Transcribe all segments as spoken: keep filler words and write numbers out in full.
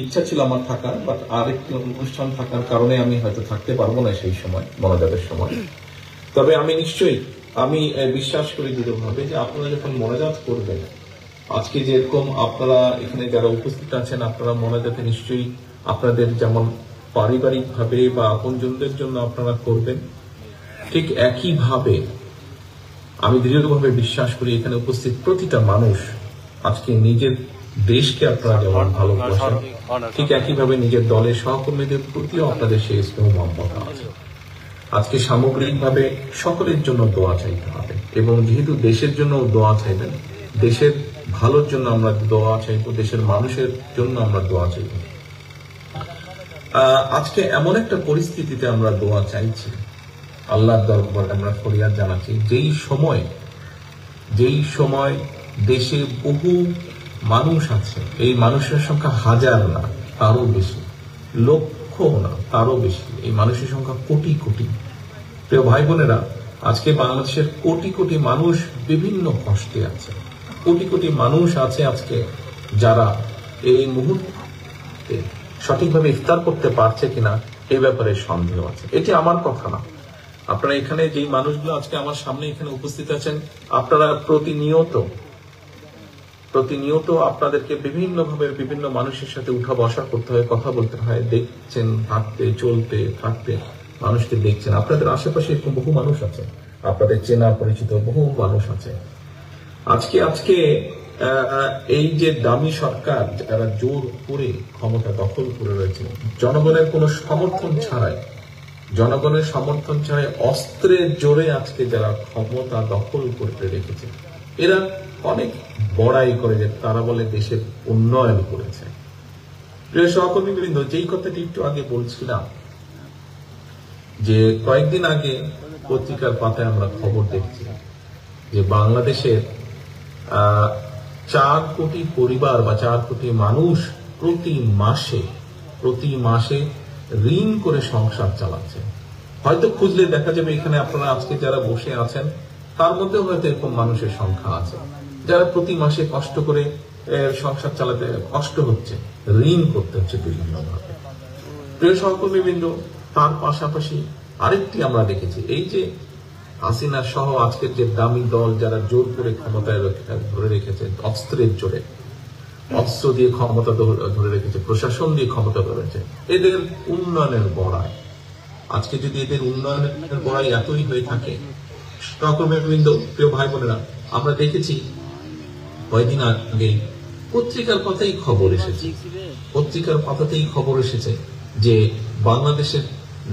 ইচ্ছা ছিল আমার থাকার, বাট আরেকটি অনুষ্ঠান থাকার কারণে আমি হয়তো থাকতে পারবো না সেই সময় মোনাজাতের সময়। তবে আমি নিশ্চয়ই আমি বিশ্বাস করি দৃঢ়ভাবে যে আপনারা যখন মোনাজাত করবেন, আজকে যেরকম আপনারা এখানে যারা উপস্থিত আছেন আপনারা মোনাজাতে নিশ্চয়ই আপনাদের যেমন পারিবারিক ভাবে বা আপনজনদের জন্য আপনারা করবেন, ঠিক একইভাবে আমি দৃঢ়ভাবে বিশ্বাস করি এখানে উপস্থিত প্রতিটা মানুষ আজকে নিজের দেশকে আপনারা যেমন ভালোবাসেন, ঠিক একইভাবে নিজের দলের সহকর্মীদের প্রতিও আপনাদের সেই স্নেহ মমতা আছে। আজকে সামগ্রিকভাবে সকলের জন্য দোয়া চাইতে হবে এবং যেহেতু দেশের জন্য দোয়া চাইবেন, দেশের ভালোর জন্য আমরা দোয়া চাইব, দেশের মানুষের জন্য আমরা দোয়া চাইব। আজকে এমন একটা পরিস্থিতিতে আমরা দোয়া চাইছি, আল্লাহর দরবারে আমরা ফরিয়াদ জানাচ্ছি, যেই সময় যেই সময় দেশে বহু মানুষ আছে, এই মানুষের সংখ্যা হাজার না তারও বেশি, লক্ষ না তারও বেশি, এই মানুষের সংখ্যা কোটি কোটি। প্রিয় ভাই বোনেরা, আজকে বাংলাদেশের কোটি কোটি মানুষ বিভিন্ন কষ্টে আছে, কোটি কোটি মানুষ আছে আজকে যারা এই মুহূর্তে সঠিকভাবে ইফতার করতে পারছে কিনা এই ব্যাপারে সন্দেহ আছে। এটি আমার কথা না, আপনারা এখানে যে মানুষগুলো আজকে আমার সামনে এখানে উপস্থিত আছেন আপনারা প্রতিনিয়ত প্রতিনিয়ত আপনাদেরকে বিভিন্নভাবে বিভিন্ন মানুষের সাথে উঠা বসা করতে হয়, কথা বলতে হয়, দেখছেন হাঁটতে চলতে থাকতে মানুষকে দেখছেন, আপনাদের আশেপাশে এরকম বহু মানুষ আছে, আপনাদের চেনা পরিচিত বহু মানুষ আছে। আজকে আজকে এই যে দামি সরকার যারা জোর করে ক্ষমতা দখল করে রয়েছে, জনগণের কোনো সমর্থন ছাড়াই জনগণের সমর্থন ছাড়াই অস্ত্রের জোরে আজকে যারা ক্ষমতা দখল করে রেখেছে, এরা অনেক বড়াই করে যে তারা বলে দেশের উন্নয়ন করেছে। প্রিয় সহকর্মীবৃন্দ, যেই কথাটি একটু আগে বলছিলাম যে কয়েকদিন আগে পত্রিকার পাতায় আমরা খবর দেখছি যে বাংলাদেশের আহ চার কোটি পরিবার বা চার কোটি মানুষ প্রতি মাসে প্রতি মাসে ঋণ করে সংসার চালাচ্ছে। হয়তো খুঁজলে দেখা যাবে এখানে আপনারা আজকে যারা বসে আছেন তার মধ্যে হয়তো এরকম মানুষের সংখ্যা আছে যারা প্রতি মাসে কষ্ট করে সংসার চালাতে কষ্ট হচ্ছে, ঋণ করতে হচ্ছে বিভিন্নভাবে। প্রিয় সহকর্মীবৃন্দ, তার পাশাপাশি আরেকটি আমরা দেখেছি, এই যে হাসিনা সহ আজকের যে দামি দল যারা জোর করে ক্ষমতায় ধরে রেখেছে, অস্ত্রের জোরে অস্ত্র দিয়ে ক্ষমতা ধরে রেখেছে, প্রশাসন দিয়ে ক্ষমতা ধরেছে, এদের উন্নয়নের বড়াই আজকে যদি এদের উন্নয়নের বড়াই এতই হয়ে থাকে। সহকর্মীবৃন্দ, প্রিয় ভাই বোনেরা, আমরা দেখেছি কয়েকদিন আগে পত্রিকার পাতায় খবর এসেছে পত্রিকার পাতাতেই খবর এসেছে যে বাংলাদেশের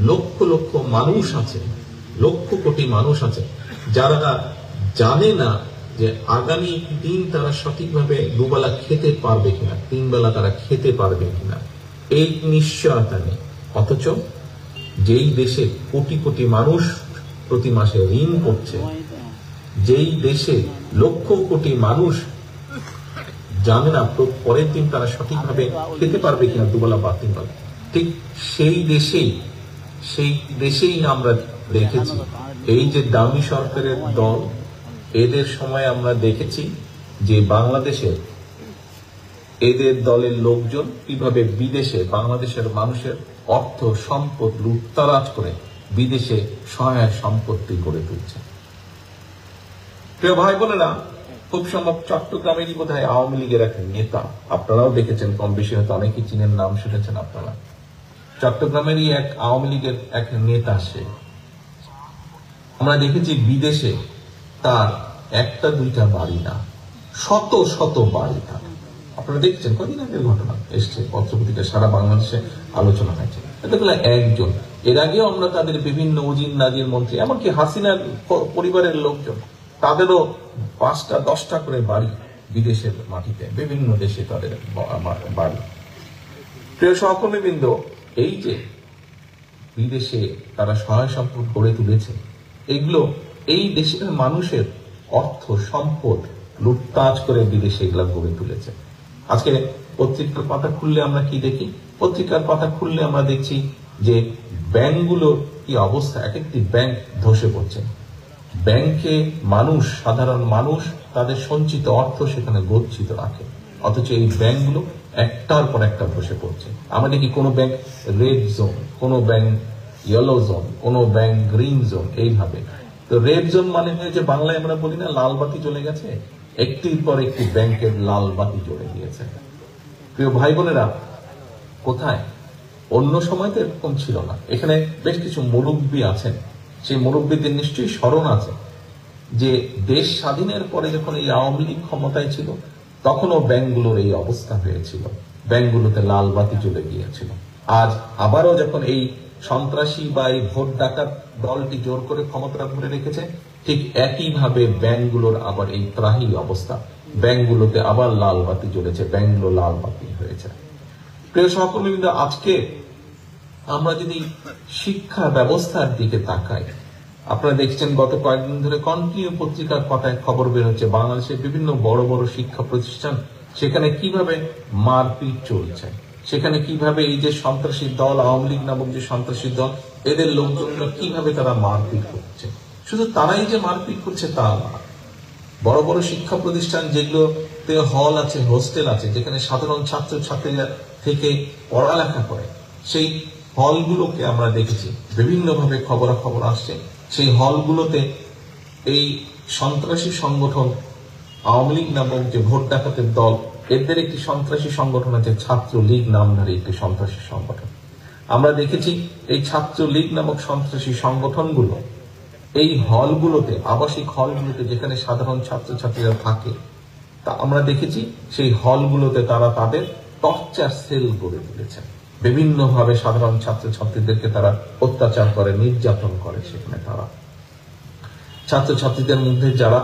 লক্ষ লক্ষ মানুষ আছে, লক্ষ কোটি মানুষ আছে যারা জানে না যে আগামী দিন তারা সঠিকভাবে দুবেলা খেতে পারবে কিনা, তিন বেলা তারা খেতে পারবে কিনা, এই নিশ্চয়তা নেই। অথচ যেই দেশে কোটি কোটি মানুষ প্রতি মাসে ঋণ করছে, যেই দেশে লক্ষ কোটি মানুষ জানে না পরের দিন তারা সঠিকভাবে খেতে পারবে কিনা দুবেলা বা তিন বেলা, ঠিক সেই দেশেই সেই দেশেই আমরা দেখেছি এই যে দামি সরকারের দল, এদের সময় আমরা দেখেছি যে বাংলাদেশের এদের দলের লোকজন কিভাবে বিদেশে বাংলাদেশের মানুষের অর্থ সম্পদ লুটতরাজ করে বিদেশে সহায় সম্পত্তি গড়ে তুলছে। প্রিয় ভাই বোনেরা, খুব সম্ভব চট্টগ্রামেরই বোধ হয় আওয়ামী লীগের এক নেতা, আপনারাও দেখেছেন কম বেশি, হয়তো অনেকেই চিনেন, নাম শুনেছেন আপনারা, চট্টগ্রামেরই এক আওয়ামী লীগের এক নেতা, সে আমরা দেখেছি বিদেশে তার একটা দুইটা বাড়ি না, শত শত বাড়ি থাকে। আপনারা দেখছেন কদিন আগের ঘটনা এসছে পত্রপত্রিকা, সারা বাংলাদেশে আলোচনা হয়েছে। একজন, এর আগেও আমরা তাদের বিভিন্ন উজির নাজির মন্ত্রী, এমনকি হাসিনার পরিবারের লোকজন তাদেরও পাঁচটা দশটা করে বাড়ি বিদেশের মাটিতে, বিভিন্ন দেশে তাদের বাড়ি। প্রিয় সহকর্মীবৃন্দ, এই যে বিদেশে তারা সহায় সম্পদ গড়ে তুলেছে, এগুলো এই দেশের মানুষের অর্থ সম্পদ লুটতাজ করে বিদেশে এগুলা গড়ে তুলেছে। আজকে পত্রিকার পাতা খুললে আমরা কি দেখি? পত্রিকার পাতা খুললে আমরা দেখছি যে ব্যাংকগুলোর কি অবস্থা, এক একটি ব্যাংক ধসে পড়ছে, ব্যাংকে মানুষ, সাধারণ মানুষ তাদের সঞ্চিত অর্থ সেখানে গচ্ছিত রাখে, অথচ এই ব্যাংকগুলো একটার পর একটা বসে পড়ছে। আমাদের কি কোনো ব্যাংক রেড জোন, কোনো ব্যাংক ইয়েলো জোন, কোনো ব্যাংক গ্রিন জোন, এইভাবে। তো রেড জোন মানে হয়েছে, বাংলায় আমরা বলি না লাল বাতি চলে গেছে, একটির পর একটি ব্যাংকের লাল বাতি চলে গিয়েছে। প্রিয় ভাই বোনেরা, কোথায় অন্য সময় তো এরকম ছিল না। এখানে বেশ কিছু মুরব্বী আছেন, সেই মুরব্বীদের নিশ্চয়ই স্মরণ আছে যে দেশ স্বাধীনের পরে যখন এই আওয়ামী লীগ ক্ষমতায় ছিল তখনও ব্যাংকগুলোর এই অবস্থা হয়েছিল, ব্যাংকগুলোতে লাল বাতি চলে গিয়েছিল। আজ আবারও যখন এই সন্ত্রাসী বা এই ভোট ডাকাত দলটি জোর করে ক্ষমতা ধরে রেখেছে, ঠিক একইভাবে ব্যাংকগুলোর আবার এই ত্রাহি অবস্থা, ব্যাংকগুলোতে আবার লাল বাতি জ্বলেছে, ব্যাংকগুলো লাল বাতি হয়েছে। প্রিয় সহকর্মীবৃন্দ, আজকে আমরা যদি শিক্ষা ব্যবস্থার দিকে তাকাই, আপনারা দেখছেন গত কয়েকদিন ধরে কন্টিনিউ পত্রিকার পাতায় খবর বের হচ্ছে বাংলাদেশের বিভিন্ন বড় বড় শিক্ষা প্রতিষ্ঠান, সেখানে কিভাবে মারপিট চলছে, সেখানে কিভাবে এই যে সন্ত্রাসী দল আওয়ামী লীগ নামক যে সন্ত্রাসী দল, এদের লোকজনরা কিভাবে তারা মারপিট করছে। শুধু তারাই যে মারপিট করছে তা না, বড় বড় শিক্ষা প্রতিষ্ঠান যেগুলোতে হল আছে, হোস্টেল আছে, যেখানে সাধারণ ছাত্র ছাত্রীরা থেকে পড়ালেখা করে, সেই হলগুলোকে আমরা দেখেছি বিভিন্নভাবে খবরাখবর আসছে, সেই হলগুলোতে এই সন্ত্রাসী সংগঠন আওয়ামী লীগ নামক যে ভোট ডাকাতের দল, এদের একটি সন্ত্রাসী সংগঠন আছে ছাত্রলীগ নামধারী একটি সন্ত্রাসী সংগঠন। আমরা দেখেছি এই ছাত্রলীগ নামক সন্ত্রাসী সংগঠনগুলো এই হলগুলোতে, আবাসিক হলগুলোতে যেখানে সাধারণ ছাত্রছাত্রীরা থাকে, তা আমরা দেখেছি সেই হলগুলোতে তারা তাদের টর্চার সেল করে তুলেছে, বিভিন্নভাবে সাধারণ ছাত্রছাত্রীদেরকে তারা অত্যাচার করে, নির্যাতন করে। সেখানে তারা ছাত্রছাত্রীদের মধ্যে যারা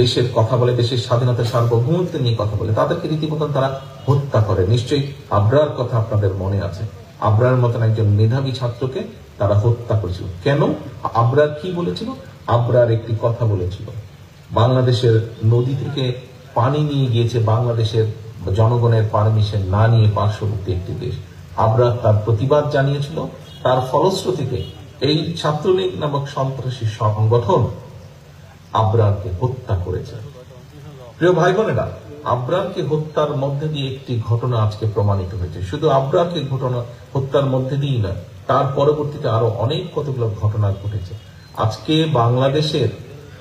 দেশের কথা বলে, দেশের স্বাধীনতা সার্বভৌমত্ব নিয়ে কথা বলে, তাদেরকে রীতিমতন তারা হত্যা করে। নিশ্চয়ই আবরার কথা আপনাদের মনে আছে, আবরার মতন একজন মেধাবী ছাত্রকে তারা হত্যা করেছিল। কেন? আবরার কি বলেছিল? আবরার একটি কথা বলেছিল, বাংলাদেশের নদী থেকে পানি নিয়ে গিয়েছে বাংলাদেশের জনগণের পারমিশন না নিয়ে পার্শ্ববর্তী একটি দেশ। আবরার তার প্রতিবাদ জানিয়েছিল, তার ফলশ্রুতিতে এই ছাত্রলীগ নামক সন্ত্রাসী সংগঠন আবরারকে হত্যা করেছে। প্রিয় ভাই বোনেরা, আবরারকে হত্যার মধ্যে দিয়ে একটি ঘটনা আজকে প্রমাণিত হয়েছে। শুধু আবরারকে ঘটনা হত্যার মধ্যে দিয়েই না, তার পরবর্তীতে আরো অনেক কতগুলো ঘটনা ঘটেছে। আজকে বাংলাদেশের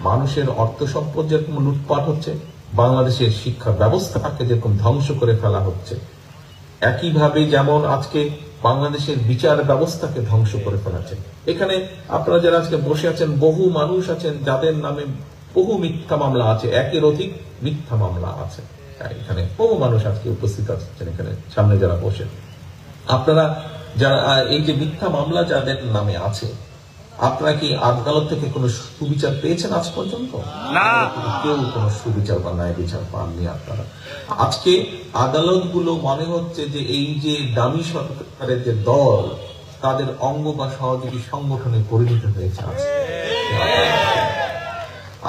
মানুষের অর্থ সম্পদ যেরকম লুটপাট হচ্ছে, বাংলাদেশের শিক্ষা ব্যবস্থাকে যেরকম ধ্বংস করে ফেলা হচ্ছে, একইভাবে যেমন আজকে বাংলাদেশের বিচার ব্যবস্থাকে ধ্বংস করে ফেলাচ্ছে। এখানে আপনারা যারা আজকে বসে আছেন, বহু মানুষ আছেন যাদের নামে বহু মিথ্যা মামলা আছে, একের অধিক মিথ্যা মামলা আছে। এখানে বহু মানুষ আজকে উপস্থিত আছেন, এখানে সামনে যারা বসেন, আপনারা যারা এই যে মিথ্যা মামলা যাদের নামে আছে, আপনারা কি আদালত থেকে কোনো সুবিচার পেয়েছেন আজ পর্যন্ত? না, কেউ কোনো সুবিচার বা ন্যায় বিচার পাননি আপনারা। আজকে আদালতগুলো মনে হচ্ছে যে এই যে দামি সরকারের যে দল, তাদের অঙ্গ বা সহযোগী সংগঠনে পরিণত হয়েছে।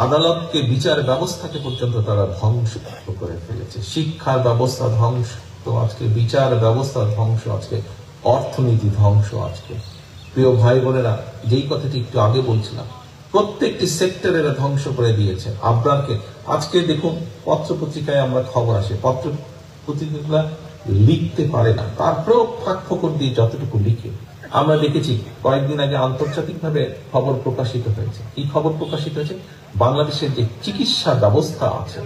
আদালতকে, বিচার ব্যবস্থাকে পর্যন্ত তারা ধ্বংস করে ফেলেছে। শিক্ষার ব্যবস্থা ধ্বংস তো আজকে, বিচার ব্যবস্থা ধ্বংস আজকে, অর্থনীতি ধ্বংস আজকে। প্রিয় ভাই বোনেরা, যেই কথাটি একটু আগে বলছিলাম, প্রত্যেকটি সেক্টর এরা ধ্বংস করে দিয়েছে আবরারকে। আজকে দেখুন পত্র পত্রিকায় আমরা খবর আসে, পত্র পত্রিকাগুলা লিখতে পারে না, তারপরেও ফাঁক ফোকর দিয়ে যতটুকু লিখে। আমরা দেখেছি কয়েকদিন আগে আন্তর্জাতিকভাবে খবর প্রকাশিত হয়েছে। এই খবর প্রকাশিত হয়েছে বাংলাদেশের যে চিকিৎসা ব্যবস্থা আছে,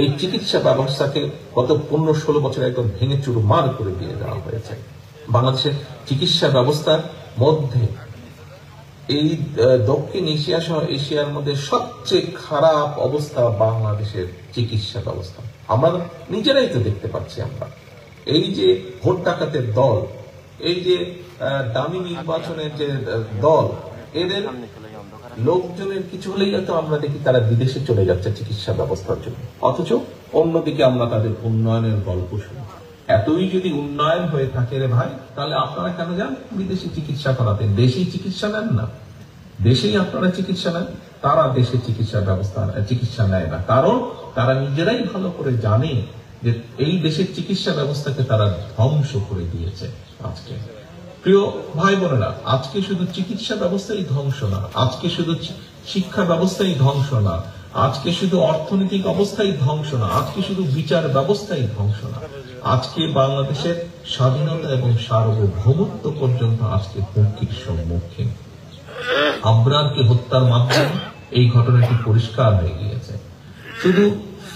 এই চিকিৎসা ব্যবস্থাকে গত পনেরো ষোলো বছরে একদম ভেঙে চুরমার করে দিয়ে দেওয়া হয়েছে। বাংলাদেশের চিকিৎসা ব্যবস্থার মধ্যে এই দক্ষিণ এশিয়া সহ এশিয়ার মধ্যে সবচেয়ে খারাপ অবস্থা বাংলাদেশের চিকিৎসা ব্যবস্থা। আমরা নিজেরাই তো দেখতে পাচ্ছি, আমরা এই যে ভোট ডাকাতের দল, এই যে দামি নির্বাচনের যে দল, এদের লোকজনের কিছু হলেই তো আমরা দেখি তারা বিদেশে চলে যাচ্ছে চিকিৎসা ব্যবস্থার জন্য, অথচ অন্যদিকে আমরা তাদের উন্নয়নের গল্প শুনি। এতই যদি উন্নয়ন হয়ে থাকে রে ভাই, তাহলে আপনারা কেন যান বিদেশি চিকিৎসা করাতে? দেশি চিকিৎসা নেন না, দেশেই আপনারা চিকিৎসা নেন। তারা দেশে চিকিৎসা ব্যবস্থা চিকিৎসা নেয় না, কারণ তারা নিজেরাই ভালো করে জানে যে এই দেশের চিকিৎসা ব্যবস্থাকে তারা ধ্বংস করে দিয়েছে আজকে। প্রিয় ভাই বোনেরা, আজকে শুধু চিকিৎসা ব্যবস্থাই ধ্বংস না, আজকে শুধু শিক্ষা ব্যবস্থাই ধ্বংস না, আজকে শুধু অর্থনৈতিক অবস্থাই ধ্বংস না, আজকে শুধু বিচার ব্যবস্থাই ধ্বংস না, आज के बांग्लादेश स्वाधीनता और सार्वभौमत्व पर्यन्त आज के হুমকির সম্মুখীন আবরারকে হত্যার মাধ্যমে এই ঘটনাটি পরিষ্কার হয়ে গিয়েছে। শুধু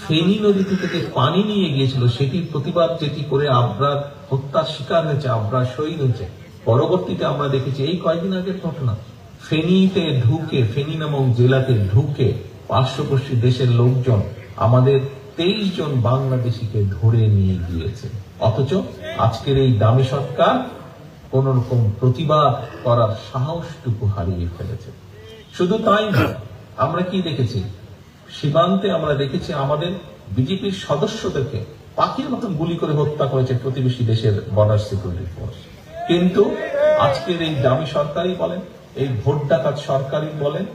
ফেনী নদী থেকে পানি নিয়ে গিয়েছিল সেটির প্রতিবাদ যেটি করে আবরার হত্যার শিকার হয়েছে, আবরার শহীদ হয়েছে। পরবর্তীতে আমরা দেখেছি এই কয়েকদিন আগের ঘটনা ফেনীতে ঢুকে ফেনী নামক জেলাতে ঢুকে পার্শ্ববর্তী দেশের লোকজন আমাদের तेईस जन बांग्लादेशी के धरे निये गिएछे अथच आजकेर एई दामी सरकार कोनो रकम प्रतिबाद करार साहसटुकु हारिये फेलेछे। शुधु ताई ना आमरा कि देखेछि सीमान्ते आमरा देखेछि आमादेर बीजेपी सदस्यदेरके पाखिर मतो गुली करे हत्या करेछे प्रतिबेशी देशेर बॉर्डर सिक्योरिटी फोर्स, किन्तु आजकेर एई दामी सरकारई बोलेन एई भोट डाकात सरकारई बोलेन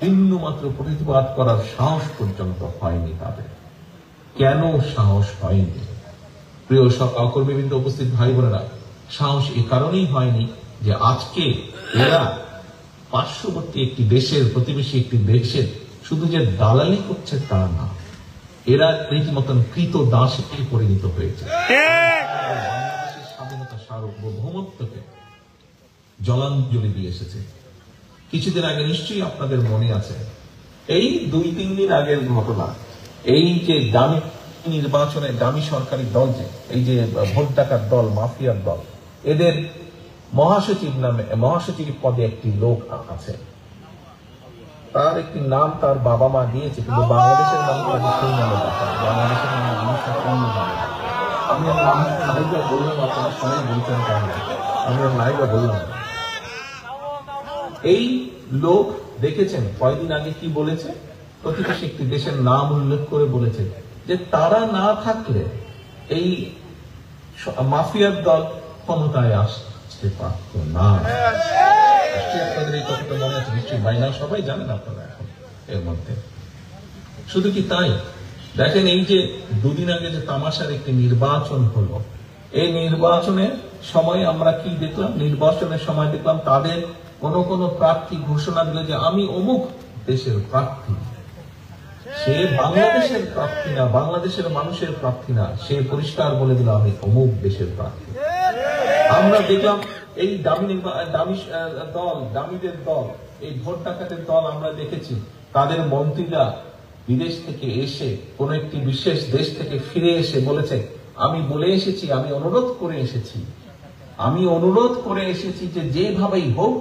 बिन्दुमात्र प्रतिबाद करार साहस पर्यन्त हयनि तादेर। কেন সাহস হয়নি প্রিয় সহকর্মীবৃন্দ উপস্থিত ভাই বোনেরা? সাহস এই কারণেই হয়নি যে আজকে এরা পার্শ্ববর্তী একটি দেশের প্রতিবেশী একটি দেশের শুধু যে দালালি করছে তা না, এরা রীতিমতো কৃত দাসে পরিণত হয়েছে। বাংলাদেশের স্বাধীনতা সার্বভৌমত্বকে জলাঞ্জলি দিয়ে এসেছে। কিছুদিন আগে নিশ্চয়ই আপনাদের মনে আছে এই দুই তিন দিন আগের ঘটনা নির্বাচনে দামি সরকারি দল যে এই যে ভোট ডাকাত দল মাফিয়ার দল এদের মহাসচিব নামে মহাসচিব পদে একটি লোক আছে তার একটি নাম তার বাবা মা দিয়েছে কিন্তু বাংলাদেশের মানুষ এই লোক দেখেছেন কয়েকদিন আগে কি বলেছে প্রতিবেশী একটি দেশের নাম উল্লেখ করে বলেছে যে তারা না থাকলে এই মাফিয়ার দল ক্ষমতায় আসতে পারত না। সবাই জানেন আপনারা এখন এর মধ্যে শুধু কি তাই দেখেন এই যে দুদিন আগে যে তামাশার একটি নির্বাচন হলো এই নির্বাচনের সময় আমরা কি দেখলাম নির্বাচনের সময় দেখলাম তাদের কোনো কোনো প্রার্থী ঘোষণা দিল যে আমি অমুক দেশের প্রার্থী, সে বাংলাদেশের প্রার্থী না বাংলাদেশের মানুষের প্রার্থী না, সে পরিষ্কার বলে দিল আমি অমুক দেশের প্রার্থী। আমরা দেখলাম এই দামি দামি দল দামিদের দল এই ভোট ডাকাতের দল আমরা দেখেছি তাদের মন্ত্রীরা বিদেশ থেকে এসে কোন একটি বিশেষ দেশ থেকে ফিরে এসে বলেছে আমি বলে এসেছি আমি অনুরোধ করে এসেছি আমি অনুরোধ করে এসেছি যে যেভাবেই হোক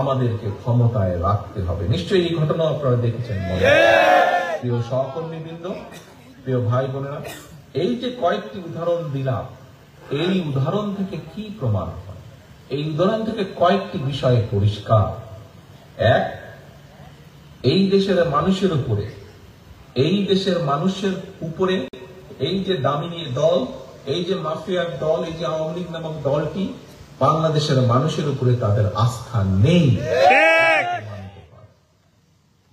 আমাদেরকে ক্ষমতায় রাখতে হবে। নিশ্চয়ই এই ঘটনা আপনারা দেখেছেন। প্রিয় সহকর্মীবৃন্দ প্রিয় ভাই বোনেরা এই যে কয়েকটি উদাহরণ দিলাম এই উদাহরণ থেকে কি প্রমাণ হয়? এই উদাহরণ থেকে কয়েকটি বিষয় পরিষ্কার। এক, এই দেশের মানুষের উপরে এই দেশের মানুষের উপরে এই যে দামিনী দল এই যে মাফিয়ার দল এই যে আওয়ামী লীগ নামক দলটি বাংলাদেশের মানুষের উপরে তাদের আস্থা নেই।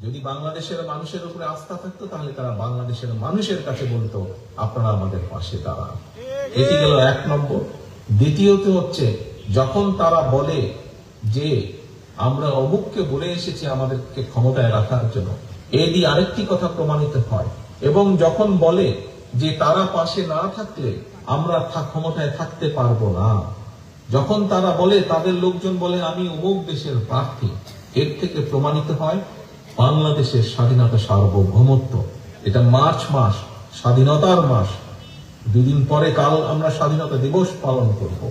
যদি বাংলাদেশের মানুষের উপরে আস্থা থাকতো তাহলে তারা বাংলাদেশের মানুষের কাছে বলতো আপনারা আমাদের পাশে দাঁড়ান। এটি গেল এক নম্বর। দ্বিতীয়ত হচ্ছে যখন তারা বলে যে আমরা অমুককে বলে এসেছি আমাদেরকে ক্ষমতায় রাখার জন্য এদি আরেকটি কথা প্রমাণিত হয় এবং যখন বলে যে তারা পাশে না থাকলে আমরা ক্ষমতায় থাকতে পারবো না, যখন তারা বলে তাদের লোকজন বলে আমি অমুক দেশের প্রার্থী, এর থেকে প্রমাণিত হয় বাংলাদেশের স্বাধীনতা সার্বভৌমত্ব। এটা মার্চ মাস স্বাধীনতার মাস, দুদিন পরে কাল আমরা স্বাধীনতা দিবস পালন করব।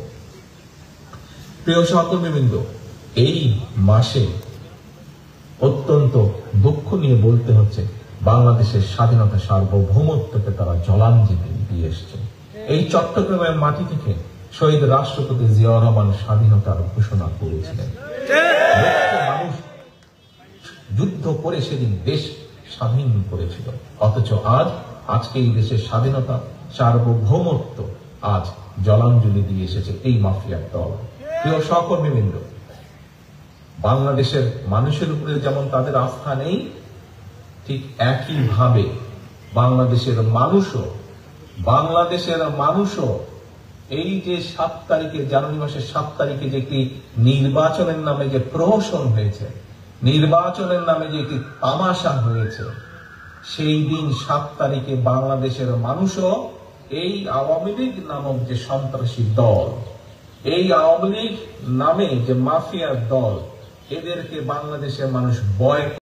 প্রিয় সহকর্মীবৃন্দ এই মাসে অত্যন্ত দুঃখ নিয়ে বলতে হচ্ছে বাংলাদেশের স্বাধীনতা সার্বভৌমত্বকে তারা জলাঞ্জলি দিয়ে এসছে। এই চট্টগ্রামের মাটি থেকে শহীদ রাষ্ট্রপতি জিয়াউর রহমান স্বাধীনতার ঘোষণা করেছিলেন, মানুষ যুদ্ধ করে সেদিন দেশ স্বাধীন করেছিল। অথচ আজ আজকে এই দেশের স্বাধীনতা সার্বভৌমত্ব আজ জলাঞ্জলি দিয়ে এসেছে এই মাফিয়ার দল। প্রিয় সহকর্মীবৃন্দ বাংলাদেশের মানুষের উপরে যেমন তাদের আস্থা নেই ঠিক একইভাবে বাংলাদেশের মানুষও বাংলাদেশের মানুষও এই যে সাত তারিখে জানুয়ারি মাসের সাত তারিখে যে একটি নির্বাচনের নামে যে প্রহসন হয়েছে নির্বাচনের নামে যে একটি তামাশা হয়েছে সেই দিন সাত তারিখে বাংলাদেশের মানুষও আওয়ামী লীগ নামক যে সন্ত্রাসী দল, এই আওয়ামী লীগ নামে যে মাফিয়ার দল, এদেরকে বাংলাদেশের মানুষ ভয়